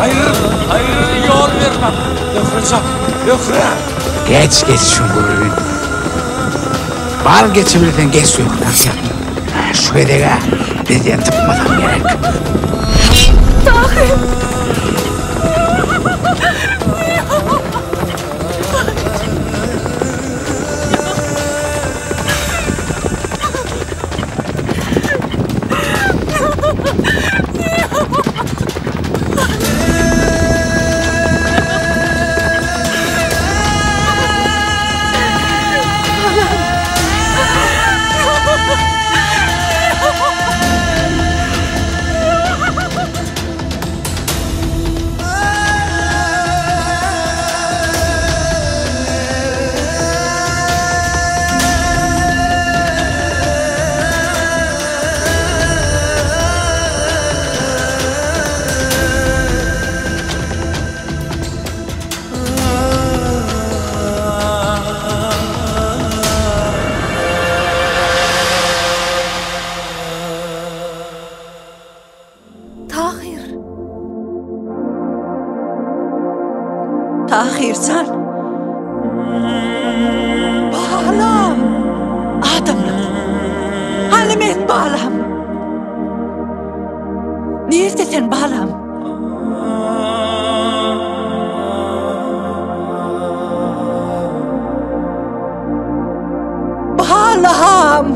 Ayrıl yol verme. Zohre. Geç şunu görürüm. Bal geçebilirsen geç suyunu nasıl yaptın? Şu edege bizden tıkmadan gerek. Tahyr. Tahyr sen. Bağlam. Adamlar. Halimet bağlam. Nerede sen bağlam? Bağlam.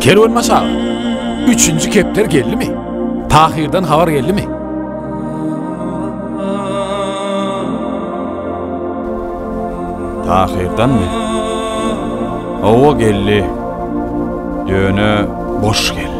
Kervan masal. 3. kepler geldi mi? Tahir'den haber geldi mi? Tahir'den mi? O geldi. Yönü boş geldi.